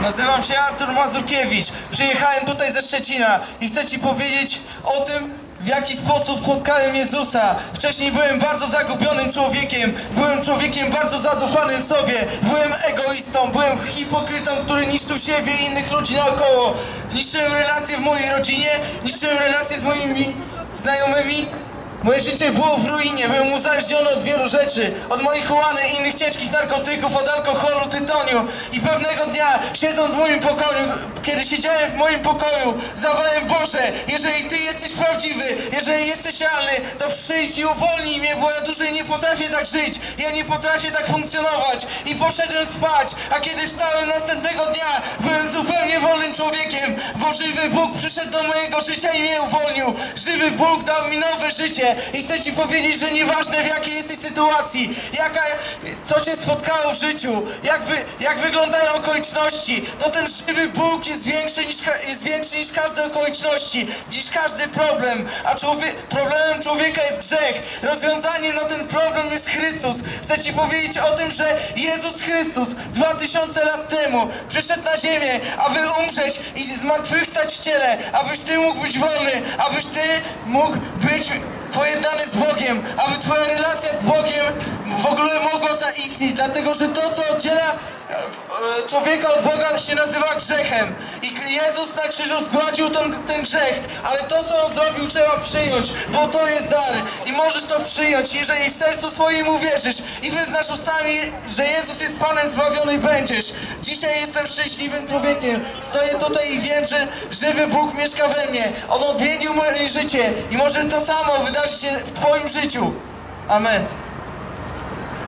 Nazywam się Artur Mazurkiewicz, przyjechałem tutaj ze Szczecina i chcę Ci powiedzieć o tym, w jaki sposób spotkałem Jezusa. Wcześniej byłem bardzo zagubionym człowiekiem, byłem człowiekiem bardzo zadufanym w sobie, byłem egoistą, byłem hipokrytą, który niszczył siebie i innych ludzi naokoło. Niszczyłem relacje w mojej rodzinie, niszczyłem relacje z moimi znajomymi. Moje życie było w ruinie, byłem uzależniony od wielu rzeczy, od marihuany i innych ciężkich narkotyków, od alkoholu, tytoniu. I pewnego dnia, siedząc w moim pokoju, kiedy siedziałem w moim pokoju, zawałem: Boże, jeżeli Ty jesteś prawdziwy, jeżeli jesteś realny, to przyjdź i uwolnij mnie, bo ja dłużej nie potrafię tak żyć, ja nie potrafię tak funkcjonować. I poszedłem spać, a kiedy wstałem następnego dnia, byłem zupełnie wolnym człowiekiem, bo żywy Bóg przyszedł do mojego życia i mnie uwolnił. Żywy Bóg dał mi nowe życie. I chcę Ci powiedzieć, że nieważne w jakiej jesteś sytuacji, co Cię spotkało w życiu, jak wyglądają okoliczności, to ten żywy Bóg jest większy niż każde okoliczności, niż każdy problem, a problemem człowieka jest grzech. Rozwiązanie na ten problem jest Chrystus. Chcę Ci powiedzieć o tym, że Jezus Chrystus 2000 lat temu przyszedł na ziemię, aby umrzeć i zmartwychwstać w ciele, abyś Ty mógł być wolny, abyś Ty mógł być pojednany z Bogiem, aby Twoja relacja z Bogiem w ogóle mogła zaistnieć, dlatego że to, co oddziela człowieka od Boga, się nazywa grzechem. I Jezus na krzyżu zgładził ten grzech, ale to, co On zrobił, trzeba przyjąć, bo to jest dar i możesz to przyjąć, jeżeli w sercu swoim uwierzysz i wyznasz ustami, że Jezus jest Panem, zbawiony będziesz. Dzisiaj jestem szczęśliwym człowiekiem, stoję tutaj i wiem, że żywy Bóg mieszka we mnie. On odmienił moje życie i może to samo wydarzyć się w Twoim życiu. Amen.